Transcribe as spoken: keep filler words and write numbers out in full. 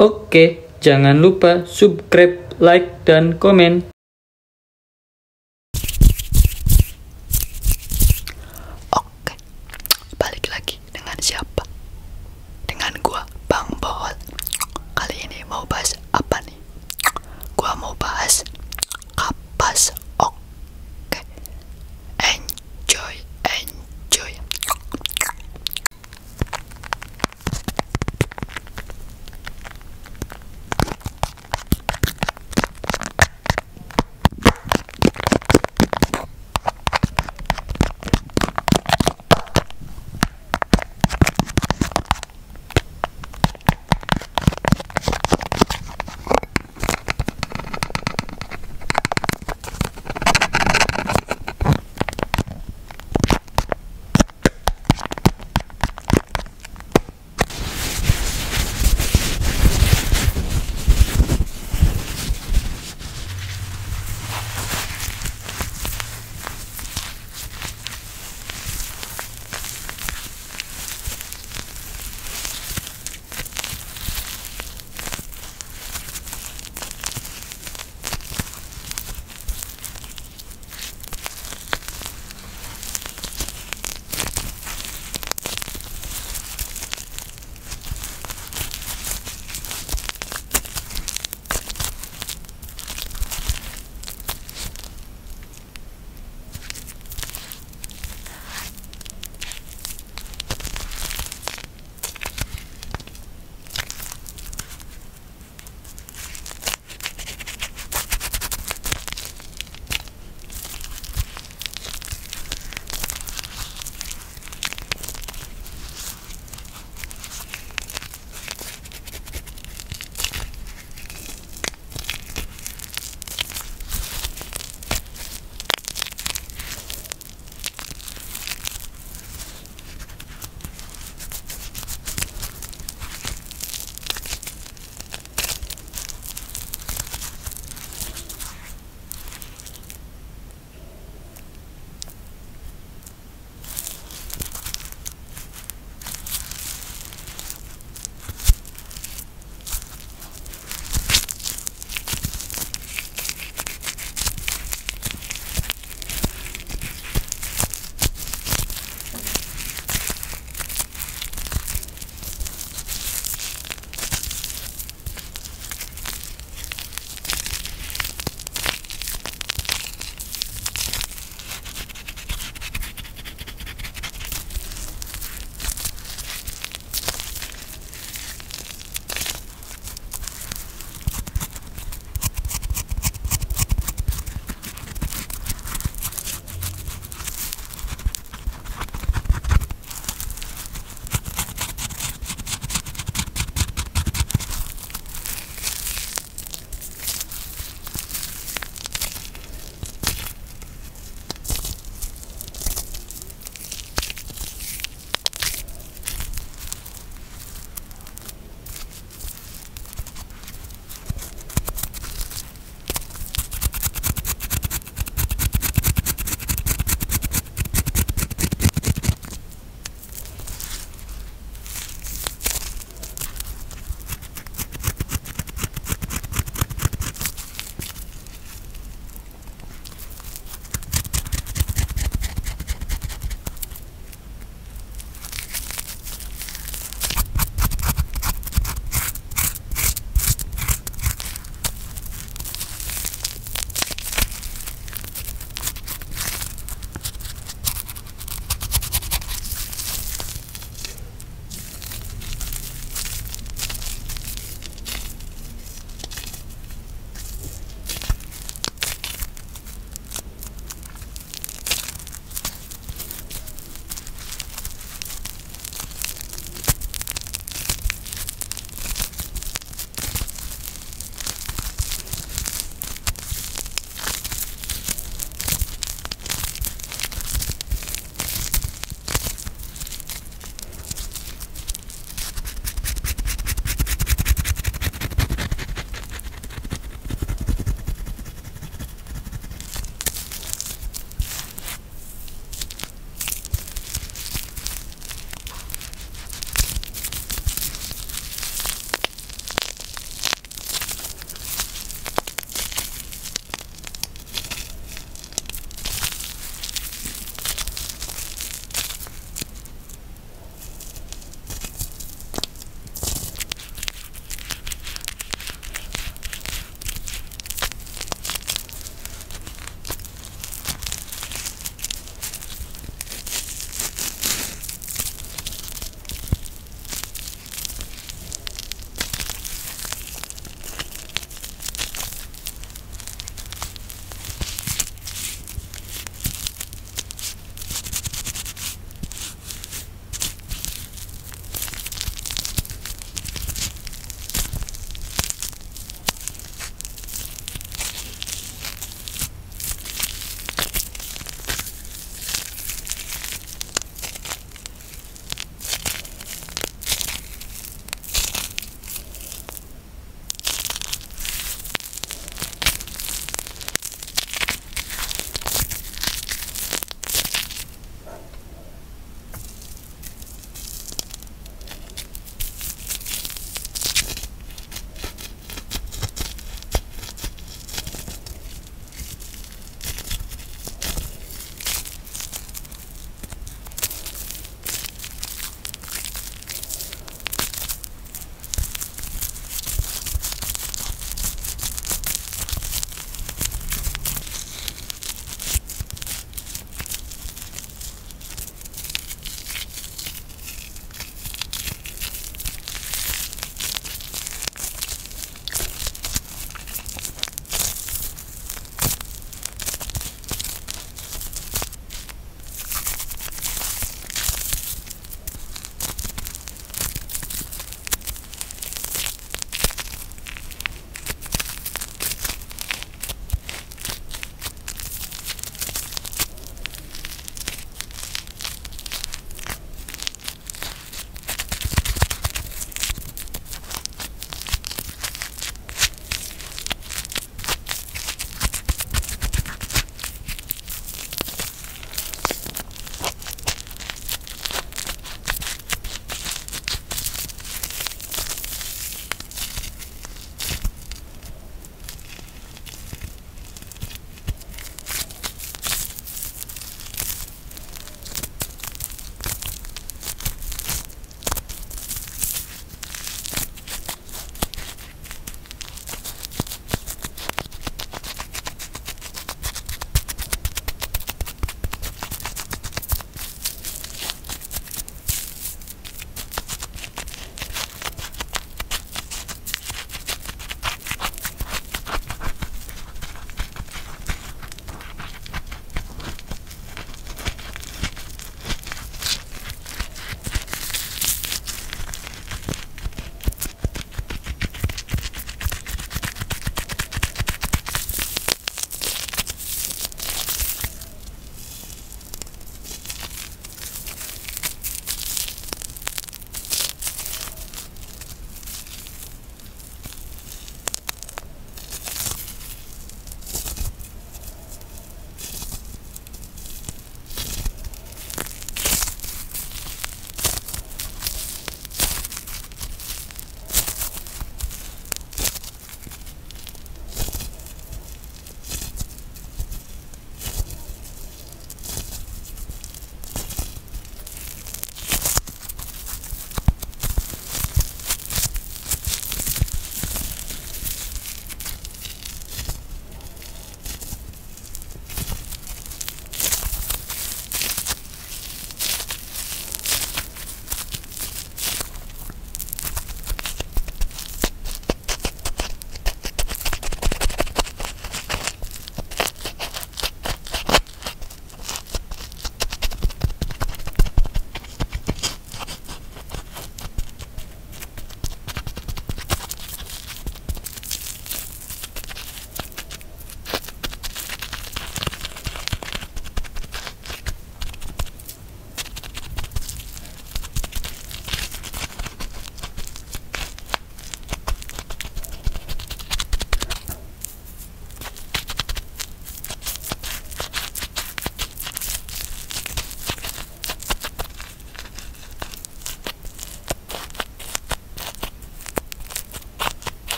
Oke, jangan lupa subscribe, like, dan komen.